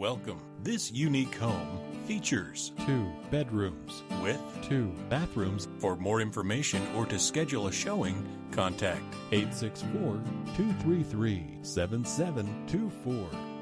Welcome. This unique home features 2 bedrooms with 2 bathrooms. For more information or to schedule a showing, contact 864-233-7724.